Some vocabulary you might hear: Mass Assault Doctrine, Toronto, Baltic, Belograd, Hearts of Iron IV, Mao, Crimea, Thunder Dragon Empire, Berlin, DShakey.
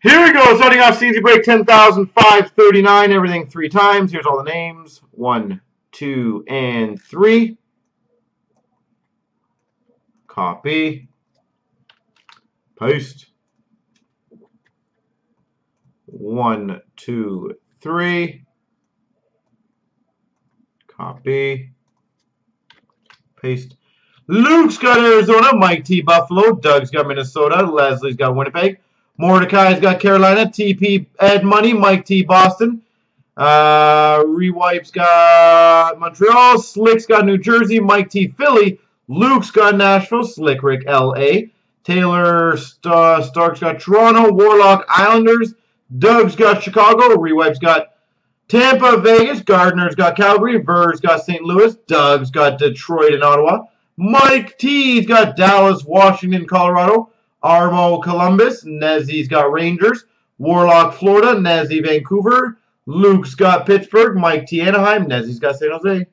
Here we go, starting off CNC break 10,539, everything three times. Here's all the names, 1, 2, and 3. Copy, paste, 1, 2, 3. Copy, paste. Luke's got Arizona, Mike T. Buffalo, Doug's got Minnesota, Leslie's got Winnipeg. Mordecai's got Carolina, TP Ed Money, Mike T. Boston, Rewipe's got Montreal, Slick's got New Jersey, Mike T. Philly, Luke's got Nashville, Slick Rick LA, Taylor Stark's got Toronto, Warlock Islanders, Doug's got Chicago, Rewipe's got Tampa, Vegas, Gardner's got Calgary, Ver's got St. Louis, Doug's got Detroit and Ottawa, Mike T's got Dallas, Washington, Colorado, Armo Columbus, Nezzy's got Rangers, Warlock Florida, Nezzy Vancouver, Luke's got Pittsburgh, Mike T Anaheim, Nezzy's got San Jose.